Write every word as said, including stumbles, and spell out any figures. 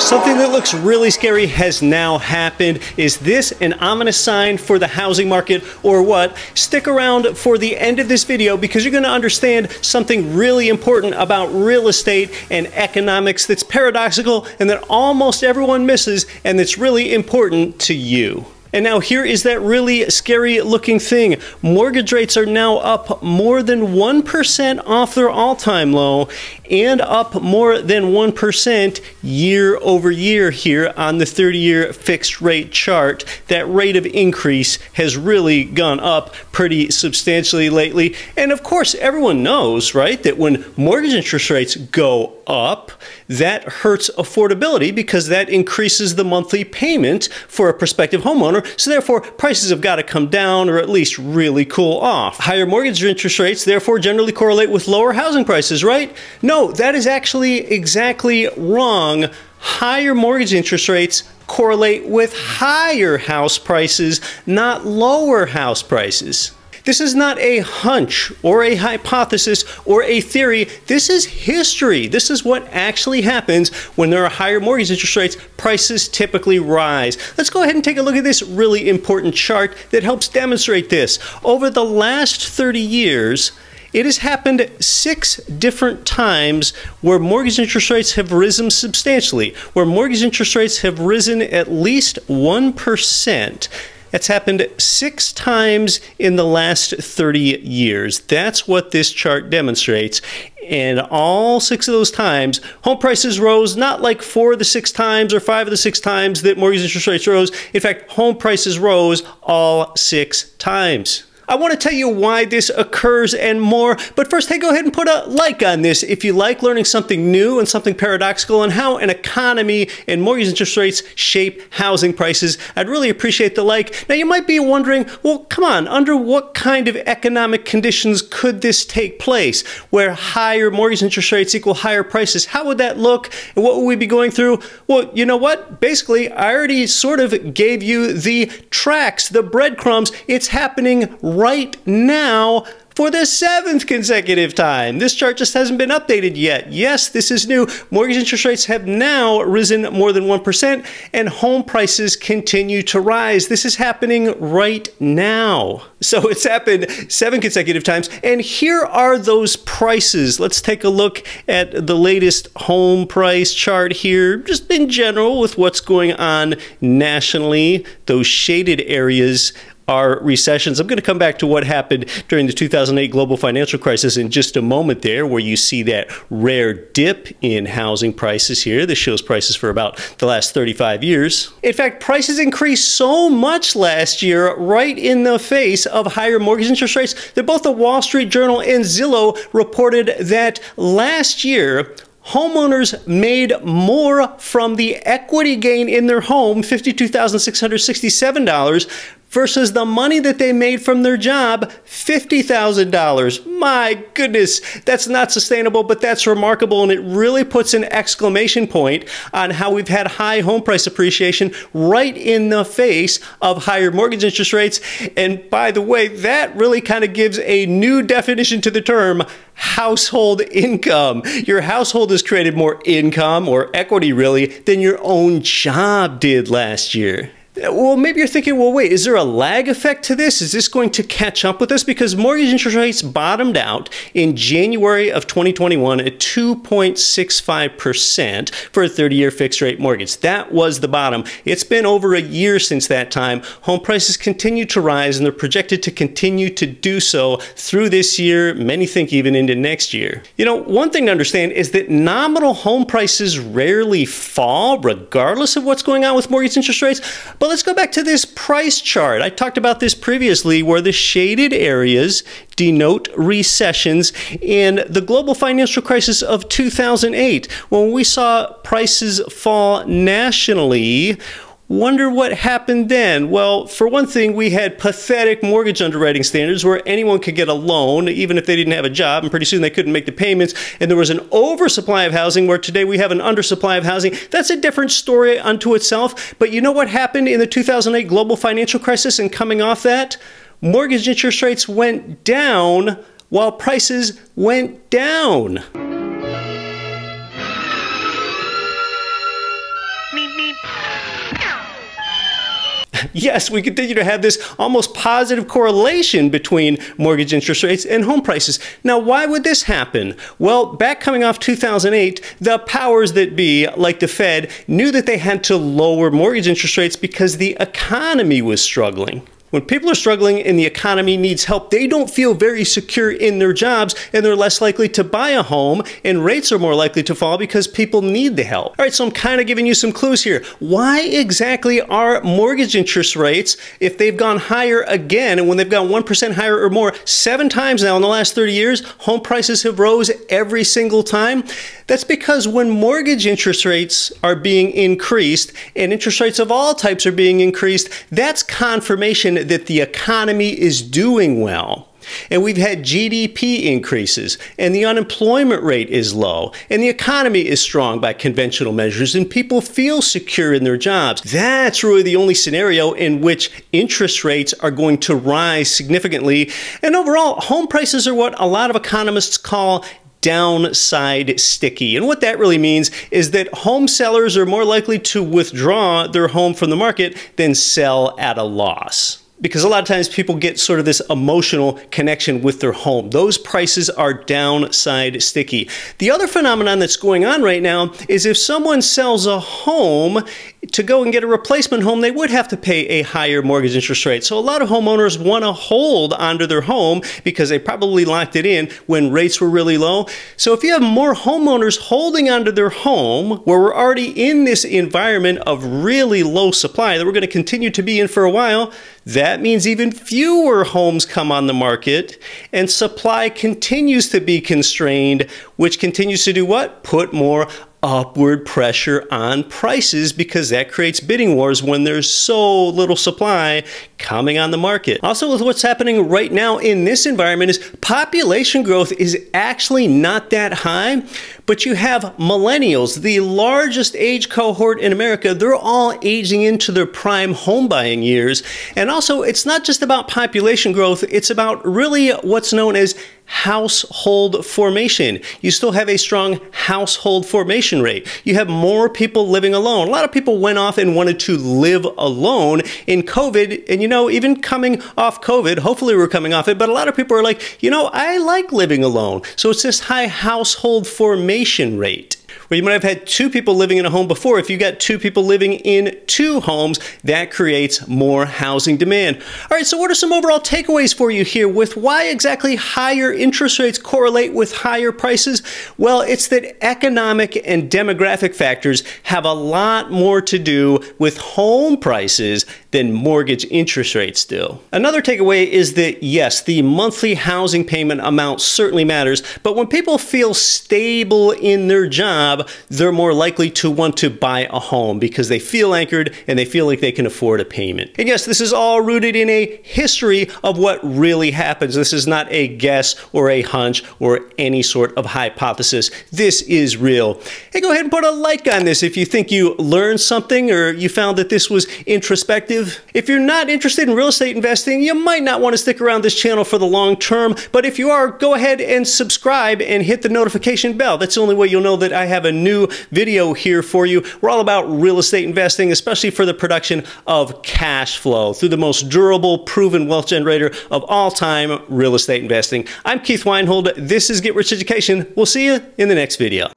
Something that looks really scary has now happened. Is this an ominous sign for the housing market or what? Stick around for the end of this video because you're going to understand something really important about real estate and economics that's paradoxical and that almost everyone misses and that's really important to you. And now here is that really scary looking thing. Mortgage rates are now up more than one percent off their all-time low and up more than one percent year over year here on the thirty-year fixed rate chart. That rate of increase has really gone up pretty substantially lately. And of course, everyone knows, right, that when mortgage interest rates go up, that hurts affordability because that increases the monthly payment for a prospective homeowner. So therefore, prices have got to come down or at least really cool off. Higher mortgage interest rates therefore generally correlate with lower housing prices, right? No, that is actually exactly wrong. Higher mortgage interest rates correlate with higher house prices, not lower house prices. This is not a hunch or a hypothesis or a theory. This is history. This is what actually happens when there are higher mortgage interest rates. Prices typically rise. Let's go ahead and take a look at this really important chart that helps demonstrate this. Over the last thirty years, it has happened six different times where mortgage interest rates have risen substantially, where mortgage interest rates have risen at least one percent. That's happened six times in the last thirty years. That's what this chart demonstrates. And all six of those times, home prices rose not like four of the six times or five of the six times that mortgage interest rates rose. In fact, home prices rose all six times. I want to tell you why this occurs and more, but first, hey, go ahead and put a like on this if you like learning something new and something paradoxical on how an economy and mortgage interest rates shape housing prices. I'd really appreciate the like. Now, you might be wondering, well, come on, under what kind of economic conditions could this take place where higher mortgage interest rates equal higher prices? How would that look and what would we be going through? Well, you know what? Basically, I already sort of gave you the tracks, the breadcrumbs. It's happening right Right now, for the seventh consecutive time. This chart just hasn't been updated yet. Yes, this is new. Mortgage interest rates have now risen more than one percent, and home prices continue to rise. This is happening right now. So it's happened seven consecutive times, and here are those prices. Let's take a look at the latest home price chart here, just in general with what's going on nationally. Those shaded areas are recessions. I'm going to come back to what happened during the two thousand eight global financial crisis in just a moment there, where you see that rare dip in housing prices here. This shows prices for about the last thirty-five years. In fact, prices increased so much last year, right in the face of higher mortgage interest rates, that both the Wall Street Journal and Zillow reported that last year, homeowners made more from the equity gain in their home, fifty-two thousand six hundred sixty-seven dollars, versus the money that they made from their job, fifty thousand dollars. My goodness, that's not sustainable, but that's remarkable, and it really puts an exclamation point on how we've had high home price appreciation right in the face of higher mortgage interest rates. And by the way, that really kind of gives a new definition to the term household income. Your household has created more income, or equity really, than your own job did last year. Well, maybe you're thinking, well, wait, is there a lag effect to this? Is this going to catch up with us? Because mortgage interest rates bottomed out in January of twenty twenty-one at two point six five percent for a thirty-year fixed rate mortgage. That was the bottom. It's been over a year since that time. Home prices continue to rise, and they're projected to continue to do so through this year, many think even into next year. You know, one thing to understand is that nominal home prices rarely fall, regardless of what's going on with mortgage interest rates. But let's go back to this price chart. I talked about this previously, where the shaded areas denote recessions and the global financial crisis of two thousand eight, when we saw prices fall nationally. Wonder what happened then? Well, for one thing, we had pathetic mortgage underwriting standards where anyone could get a loan, even if they didn't have a job, and pretty soon they couldn't make the payments. And there was an oversupply of housing, where today we have an undersupply of housing. That's a different story unto itself. But you know what happened in the two thousand eight global financial crisis and coming off that? Mortgage interest rates went down while prices went down. Yes, we continue to have this almost positive correlation between mortgage interest rates and home prices. Now, why would this happen? Well, back coming off two thousand eight, the powers that be, like the Fed, knew that they had to lower mortgage interest rates because the economy was struggling. When people are struggling and the economy needs help, they don't feel very secure in their jobs and they're less likely to buy a home, and rates are more likely to fall because people need the help. All right, so I'm kind of giving you some clues here. Why exactly are mortgage interest rates, if they've gone higher again, and when they've gone one percent higher or more, seven times now in the last thirty years, home prices have rose every single time? That's because when mortgage interest rates are being increased and interest rates of all types are being increased, that's confirmation that the economy is doing well. And we've had G D P increases, and the unemployment rate is low, and the economy is strong by conventional measures, and people feel secure in their jobs. That's really the only scenario in which interest rates are going to rise significantly. And overall, home prices are what a lot of economists call downside sticky. And what that really means is that home sellers are more likely to withdraw their home from the market than sell at a loss. Because a lot of times people get sort of this emotional connection with their home. Those prices are downside sticky. The other phenomenon that's going on right now is if someone sells a home, to go and get a replacement home, they would have to pay a higher mortgage interest rate. So a lot of homeowners want to hold onto their home because they probably locked it in when rates were really low. So if you have more homeowners holding onto their home, where we're already in this environment of really low supply that we're going to continue to be in for a while, that means even fewer homes come on the market, and supply continues to be constrained, which continues to do what? Put more upward pressure on prices, because that creates bidding wars when there's so little supply coming on the market. Also, with what's happening right now in this environment is population growth is actually not that high, but you have millennials, the largest age cohort in America. They're all aging into their prime home buying years. And also, it's not just about population growth, it's about really what's known as household formation. You still have a strong household formation rate. You have more people living alone. A lot of people went off and wanted to live alone in COVID. And you know, even coming off COVID, hopefully we're coming off it, but a lot of people are like, you know, I like living alone. So it's this high household formation rate, where you might have had two people living in a home before. If you got two people living in two homes, that creates more housing demand. All right, so what are some overall takeaways for you here with why exactly higher interest rates correlate with higher prices? Well, it's that economic and demographic factors have a lot more to do with home prices than mortgage interest rates do. Another takeaway is that, yes, the monthly housing payment amount certainly matters, but when people feel stable in their job, they're more likely to want to buy a home because they feel anchored and they feel like they can afford a payment. And yes, this is all rooted in a history of what really happens. This is not a guess or a hunch or any sort of hypothesis. This is real. Hey, go ahead and put a like on this if you think you learned something or you found that this was introspective. If you're not interested in real estate investing, you might not want to stick around this channel for the long term, but if you are, go ahead and subscribe and hit the notification bell. That's the only way you'll know that I have a new video here for you. We're all about real estate investing, especially for the production of cash flow through the most durable, proven wealth generator of all time, real estate investing. I'm Keith Weinhold. This is Get Rich Education. We'll see you in the next video.